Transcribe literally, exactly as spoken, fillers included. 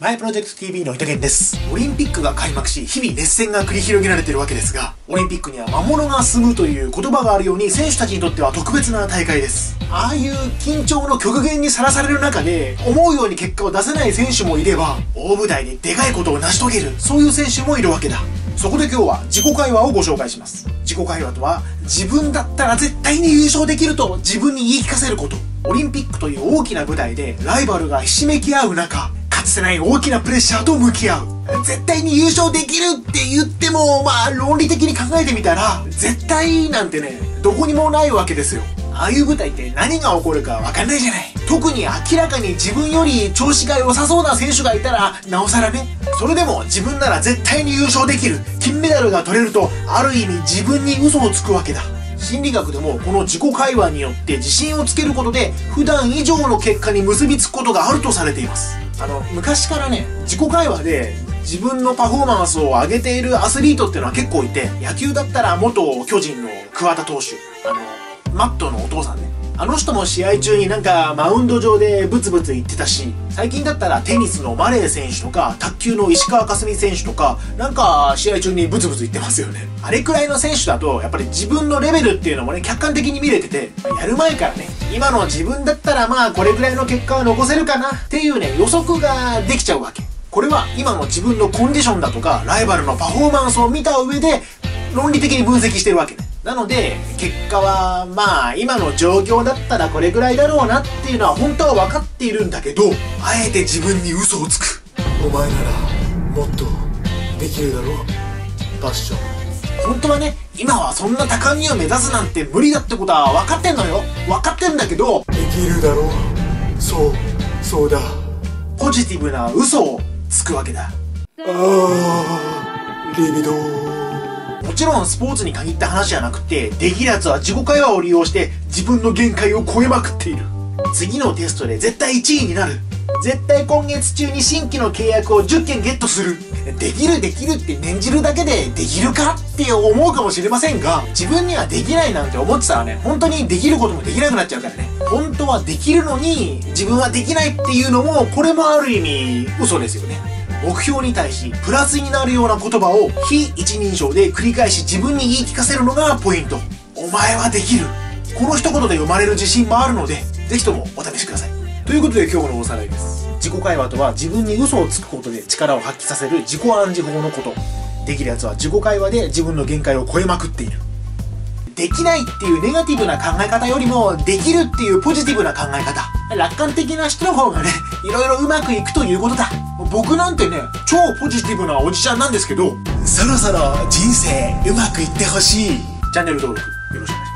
マイプロジェクト ティーブイ の糸源です。オリンピックが開幕し、日々熱戦が繰り広げられているわけですが、オリンピックには魔物が住むという言葉があるように、選手たちにとっては特別な大会です。ああいう緊張の極限にさらされる中で、思うように結果を出せない選手もいれば、大舞台にでかいことを成し遂げる、そういう選手もいるわけだ。そこで今日は自己会話をご紹介します。自己会話とは、自分だったら絶対に優勝できると自分に言い聞かせること。オリンピックという大きな舞台で、ライバルがひしめき合う中、かつてない大きなプレッシャーと向き合う。絶対に優勝できるって言っても、まあ論理的に考えてみたら、絶対なんてね、どこにもないわけですよ。ああいう舞台って何が起こるかわかんないじゃない。特に明らかに自分より調子が良さそうな選手がいたらなおさらね。それでも自分なら絶対に優勝できる、金メダルが取れると、ある意味自分に嘘をつくわけだ。心理学でもこの自己会話によって自信をつけることで、普段以上の結果に結びつくことがあるとされています。あの昔からね、自己会話で自分のパフォーマンスを上げているアスリートっていうのは結構いて、野球だったら元巨人の桑田投手、あのマットのお父さんね、あの人も試合中になんかマウンド上でブツブツ言ってたし、最近だったらテニスのマレー選手とか卓球の石川佳純選手とか、なんか試合中にブツブツ言ってますよね。あれくらいの選手だとやっぱり自分のレベルっていうのもね、客観的に見れてて、やる前からね、今の自分だったらまあこれぐらいの結果は残せるかなっていうね、予測ができちゃうわけ。これは今の自分のコンディションだとかライバルのパフォーマンスを見た上で論理的に分析してるわけね。なので結果はまあ今の状況だったらこれぐらいだろうなっていうのは本当は分かっているんだけど、あえて自分に嘘をつく。お前ならもっとできるだろう、パッション。本当はね、今はそんな高みを目指すなんて無理だってことは分かってんのよ。分かってんだけど、できるだろう、そうそうだ、ポジティブな嘘をつくわけだ。あーリビドー。もちろんスポーツに限った話じゃなくて、できるやつは自己会話を利用して自分の限界を超えまくっている。次のテストで絶対いちいになる、絶対今月中に新規の契約をじゅっけんゲットする。できるできるって念じるだけでできるかって思うかもしれませんが、自分にはできないなんて思ってたらね、本当にできることもできなくなっちゃうからね。本当はできるのに自分はできないっていうのも、これもある意味嘘ですよね。目標に対しプラスになるような言葉を非一人称で繰り返し自分に言い聞かせるのがポイント。お前はできる、この一言で生まれる自信もあるので、ぜひともお試しください。ということで今日のおさらいです。自己会話とは自分に嘘をつくことで力を発揮させる自己暗示法のこと。できるやつは自己会話で自分の限界を超えまくっている。できないっていうネガティブな考え方よりも、できるっていうポジティブな考え方、楽観的な人の方がね、いろいろうまくいくということだ。僕なんてね、超ポジティブなおじちゃんなんですけど、そろそろ人生うまくいってほしい。チャンネル登録よろしくお願いします。